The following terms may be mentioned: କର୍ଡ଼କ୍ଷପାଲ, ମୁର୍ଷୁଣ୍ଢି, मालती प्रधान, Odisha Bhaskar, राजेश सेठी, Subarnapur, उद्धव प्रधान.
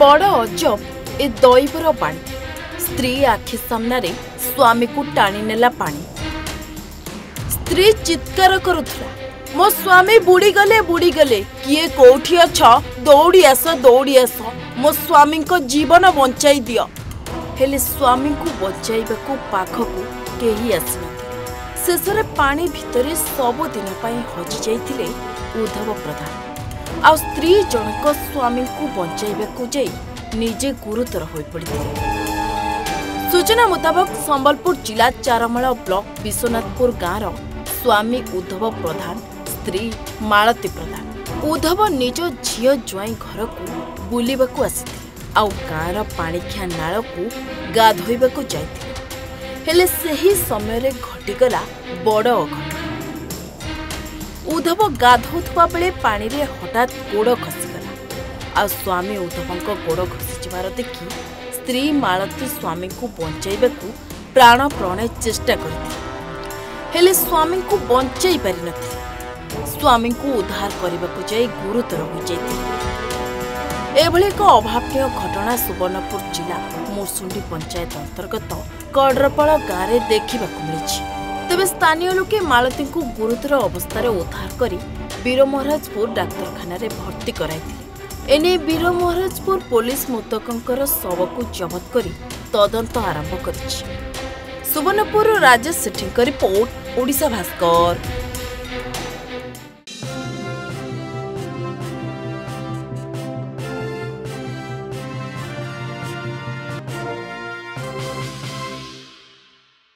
बड़ अजब ए दैवर बाणी। स्त्री आखि सामने स्वामी को टाणी नेला पानी। स्त्री चित्कार करुथला, मो स्वामी बुड़ीगले बुड़ीगले, किए कोठी अछ दौड़ी आस मो स्वामी को जीवन बंचाई दियो। हेले स्वामी को बचाइबाकू पाखकू केही आसिन। शेषरे पानी भितरे सब दिन पई हजि जाइथिले उद्धव प्रधान। आ स्त्री जनक स्वामी को बचाइबाकू जाई निजे गुरुतर हो पड़ते। सूचना मुताबक संबलपुर जिला चारमला ब्लॉक विश्वनाथपुर गाँव स्वामी उद्धव प्रधान, स्त्री मालती प्रधान। उद्धव निज झील ज्वाई घर को बुलवाक आउ गाँव पाणिखिया नाल को गाधोवाक जाते। सही समय घटीगला बड़ अघट। उद्धव गाधोवा बेले पानी रे हठात गोड़ खसीगला। आ स्वामी उद्धव गोड़ खसी जबार देखी स्त्री मालती स्वामी को बचाइबाकू प्राण प्रणे चेष्टा करथि। हेले स्वामी को बचाई पारि नथि। स्वामी को उद्धार करबाकू जाई गुरुतर हो जायथि। एभले एक अभाव्य घटना सुवर्णपुर जिला मुर्शुंडी पंचायत अंतर्गत कड़रपाल गाँव में देखिबाकू मिलिछि। तेबे स्थानीय लोके मालती को गुरुतर अवस्था उद्धार करी वीर महाराजपुर डाक्तखाना भर्ती कराई। एने वीर महाराजपुर पुलिस मृतकों शव को जबत कर तदंत आरंभ करिछि। सुवर्णपुर राजेश सेठी रिपोर्ट, ओडिशा भास्कर।